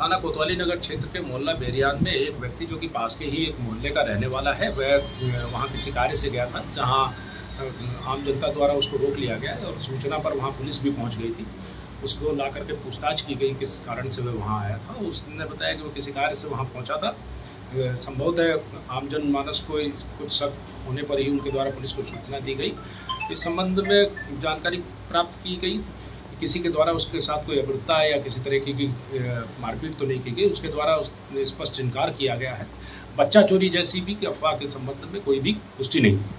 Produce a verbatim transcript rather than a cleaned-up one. थाना कोतवाली नगर क्षेत्र के मोहल्ला बेरियान में एक व्यक्ति जो कि पास के ही एक मोहल्ले का रहने वाला है, वह वहाँ किसी कार्य से गया था, जहाँ आम जनता द्वारा उसको रोक लिया गया और सूचना पर वहाँ पुलिस भी पहुँच गई थी। उसको ला करके पूछताछ की गई किस कारण से वह वहाँ आया था। उसने बताया कि वो किसी कार्य से वहाँ पहुँचा था, संभवतः आम जनमानस को कुछ शक होने पर ही उनके द्वारा पुलिस को सूचना दी गई। इस संबंध में जानकारी प्राप्त की गई, किसी के द्वारा उसके साथ कोई अभद्रता या किसी तरह की मारपीट तो नहीं की गई, उसके द्वारा स्पष्ट इनकार किया गया है। बच्चा चोरी जैसी भी अफवाह के संबंध में कोई भी पुष्टि नहीं।